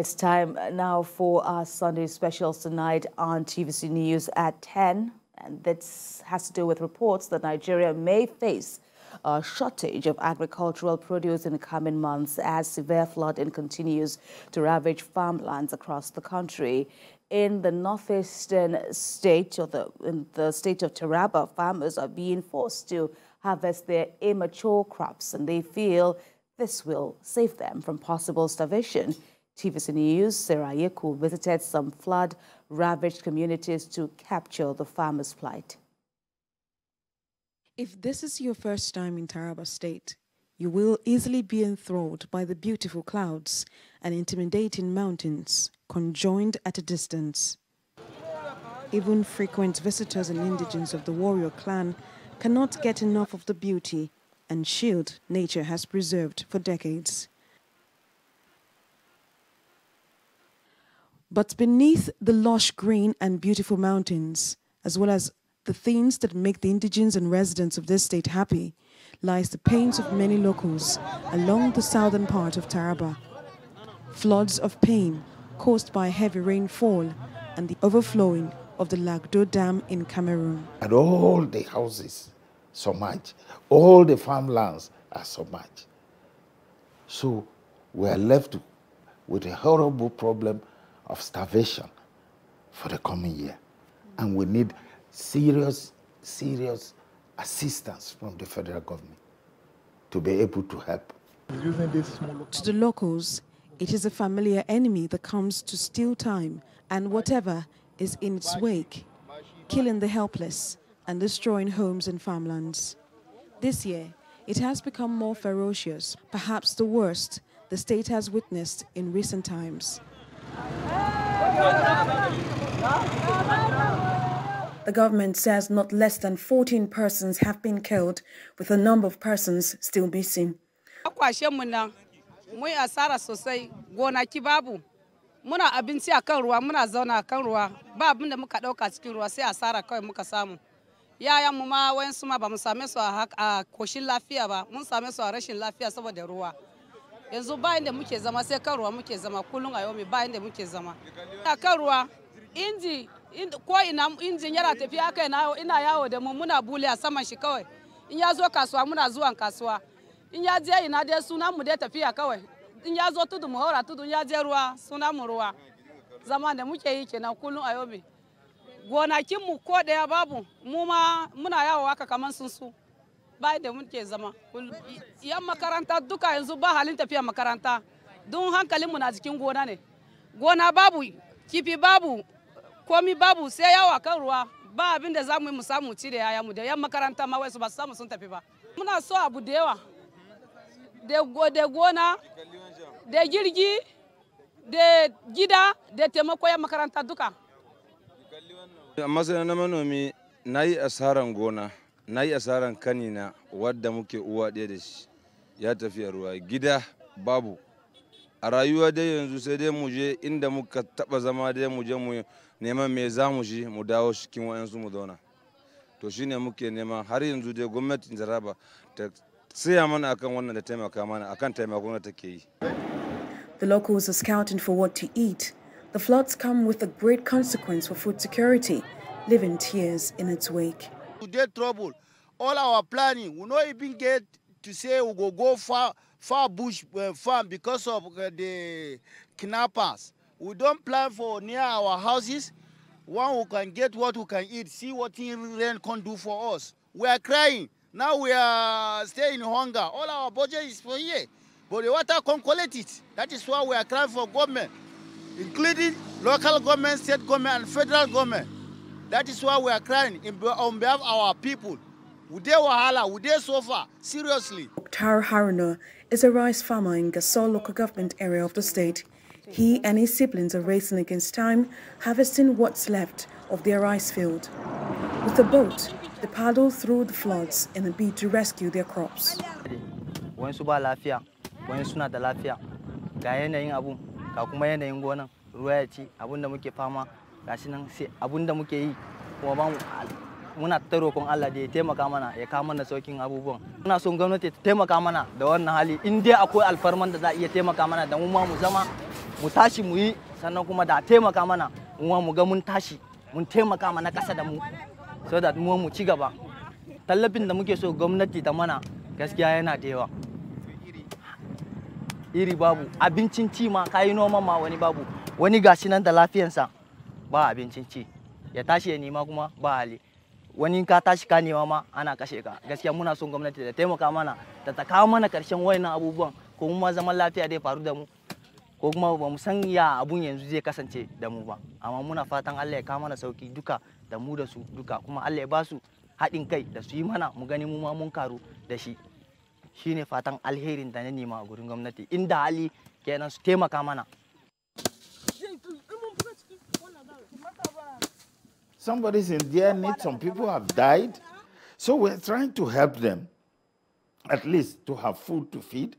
It's time now for our Sunday specials tonight on TVC News at 10. And this has to do with reports that Nigeria may face a shortage of agricultural produce in the coming months as severe flooding continues to ravage farmlands across the country. In the northeastern state, in the state of Taraba, farmers are being forced to harvest their immature crops, and they feel this will save them from possible starvation. TVC News' Sarah Yekou visited some flood-ravaged communities to capture the farmers' plight. If this is your first time in Taraba State, you will easily be enthralled by the beautiful clouds and intimidating mountains conjoined at a distance. Even frequent visitors and indigents of the warrior clan cannot get enough of the beauty and shield nature has preserved for decades. But beneath the lush green and beautiful mountains, as well as the things that make the indigents and residents of this state happy, lies the pains of many locals along the southern part of Taraba. Floods of pain caused by heavy rainfall and the overflowing of the Lagdo Dam in Cameroon. And all the houses submerged, all the farmlands are submerged. So we are left with a horrible problem of starvation for the coming year. And we need serious, serious assistance from the federal government to be able to help. To the locals, it is a familiar enemy that comes to steal time and whatever is in its wake, killing the helpless and destroying homes and farmlands. This year, it has become more ferocious, perhaps the worst the state has witnessed in recent times. The government says not less than 14 persons have been killed, with a number of persons still missing. Na yi asaran kanina wadda muke uwa ɗaya da shi ya tafi a ruwa gida babu a rayuwa dai yanzu sai dai mu je inda muka taba zama dai mu je mu neman me zamu ji mu dawo cikin wayansu mu zauna to shine muke nema har yanzu dai gwamnatin Taraba ta tsaya mana akan wannan da taimaka mana akan taimakon da take yi. The locals are scouting for what to eat. The floods come with a great consequence for food security, leaving tears in its wake. Today trouble, all our planning, we not even get to say we go far bush farm because of the kidnappers. We don't plan for near our houses. One who can get what we can eat, see what rain can do for us. We are crying, now we are staying in hunger. All our budget is for here, but the water can't collect it. That is why we are crying for government, including local government, state government, and federal government. That is why we are crying on behalf of our people. Would they wahala? Would they suffer? Seriously. Dr. Haruna is a rice farmer in Gasol local government area of the state. He and his siblings are racing against time, harvesting what's left of their rice field. With a boat, they paddle through the floods in a bid to rescue their crops. mu tashi mu yi sannan kuma da taimaka mana mu ga mun tashi mun taimaka mana kasa da mu so that mu mu ci gaba tallafin da muke so gwamnati ta mana gaskiya yana da yawa iri babu abincin ci ma kai noma ma wani babu wani gashi nan da lafiyarsa ba abincin ci ya tashi ya nima kuma ba hali wani ka tashi ka nima ma ana kashe ka gaskiya muna son gwamnati ta taimaka mana ta taka mana karshen wayannan abubuwan ko mu ma zaman lafiya dai faru da mu ko kuma ba mu san ya abun yanzu zai kasance da mu ba amma muna fatan Allah ya kawo mana sauki duka da mu da su duka kuma Allah ya ba su haɗin kai da su yi mana mu gani mu ma mun karu da shi shine fatan alherin da na nima a gurin gwamnati inda hali kenan su taimaka mana somebody's in there need some people have died so we're trying to help them at least to have food to feed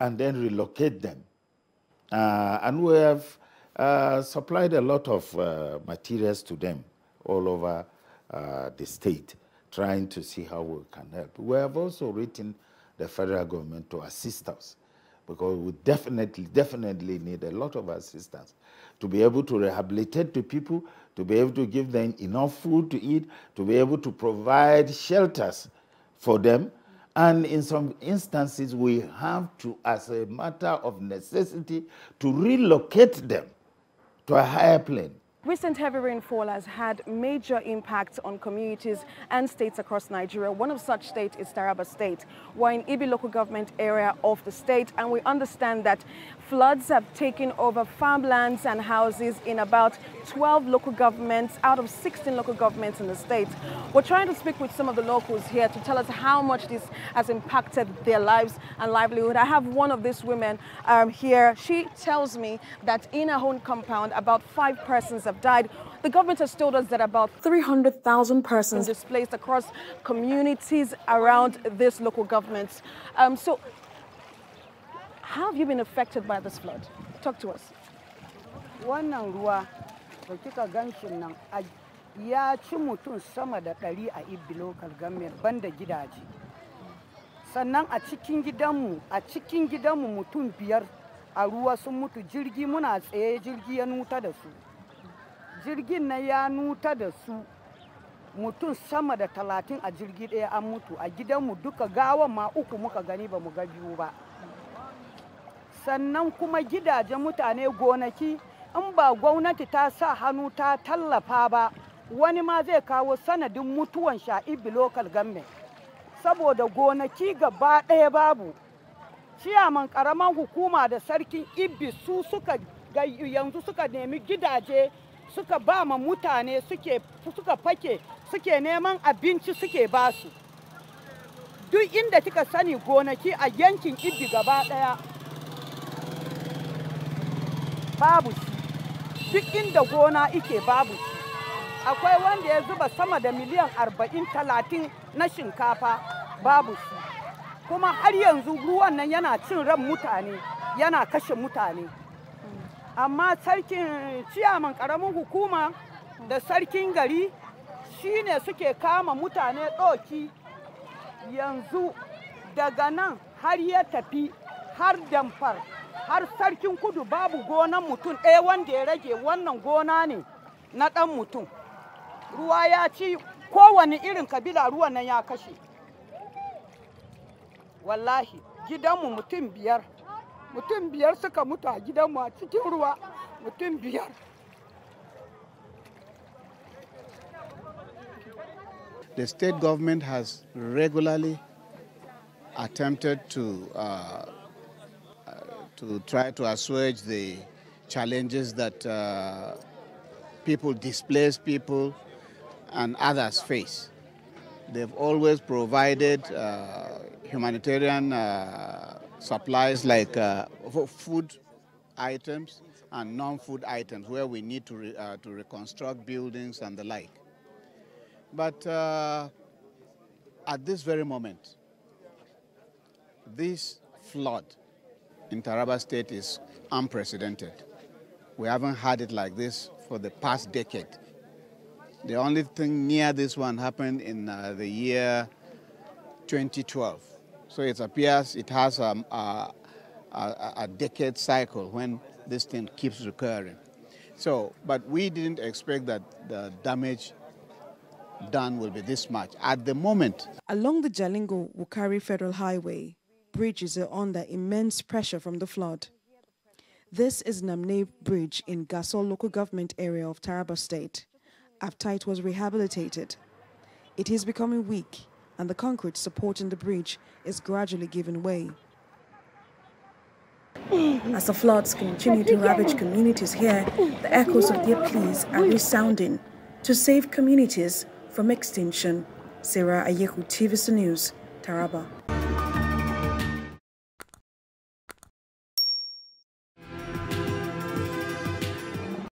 and then relocate them and we have supplied a lot of materials to them all over the state trying to see how we can help. We have also written the federal government to assist us because we definitely need a lot of assistance to be able to rehabilitate the people, to be able to give them enough food to eat, to be able to provide shelters for them. And in some instances, we have to, as a matter of necessity, to relocate them to a higher plane. Recent heavy rainfall has had major impacts on communities and states across Nigeria. One of such states is Taraba State. We're in Ibi local government area of the state, and we understand that floods have taken over farmlands and houses in about 12 local governments out of 16 local governments in the state. We're trying to speak with some of the locals here to tell us how much this has impacted their lives and livelihood. I have one of these women here. She tells me that in her own compound, about 5 persons have died. The government has told us that about 300,000 persons displaced across communities around this local government. So how have you been affected by this flood? Talk to us. Wannan ruwa da kika ganshin nan ya ci mutum sama da 100 a Ibi local government banda gidaje. Sannan a cikin gidanmu mutum 5 a ruwa sun mutu jirgi muna tsaye jirgi ya nuta da su. Jirgin na ya nuta da su mutum sama da 30 a jirgi daya an mutu a gidanmu duka gawan ma 3 muka gani ba mu ga biyu ba sannan kuma gidaje mutane gonaki in ba gwamnati ta sa hannu ta tallafa ba wani ma zai kawo sanadin mutuwan sha Ibi local government saboda gonaki gaba daya babu ciyaman karaman hukuma da sarkin Ibi su suka yanzu suka nemi gidaje suka ba ma mutane suka fake suke neman abinci suke ba su duk inda kika sani gonaki a yankin Ibi gaba daya babu duk inda gona yake babu akwai wanda ya zuba sama da miliyan 40-30 na shinkafa babu kuma har yanzu ruwan nan yana cin ran mutane yana kashe mutane amma sarkin ciyaman karamin hukuma da sarkin gari shine suke kama mutane doki yanzu daga nan har ya tafi har Damfar har sarkin kudu babu gonan mutum wanda ya rage wannan gona ne na dan mutum ruwa ya ci kowani irin kabila ruwan nan ya kashe wallahi gidanmu mutum 5 mutum 5 suka mutu a gidanmu a cikin ruwa mutum 5 The state government has regularly attempted to try to assuage the challenges that people, displaced people and others face. They've always provided humanitarian supplies like food items and non-food items where we need to reconstruct buildings and the like. But at this very moment, this flood in Taraba State is unprecedented. We haven't had it like this for the past decade. The only thing near this one happened in the year 2012. So it appears it has a decade cycle when this thing keeps recurring. So, but we didn't expect that the damage done will be this much at the moment. Along the Jalingo-Wukari Federal Highway, bridges are under immense pressure from the flood. This is Namne Bridge in Gasol local government area of Taraba State. After it was rehabilitated, it is becoming weak, and the concrete supporting the bridge is gradually giving way. As the floods continue to ravage communities here, the echoes of their pleas are resounding to save communities from extinction. Sarah Ayehu, TVC News, Taraba.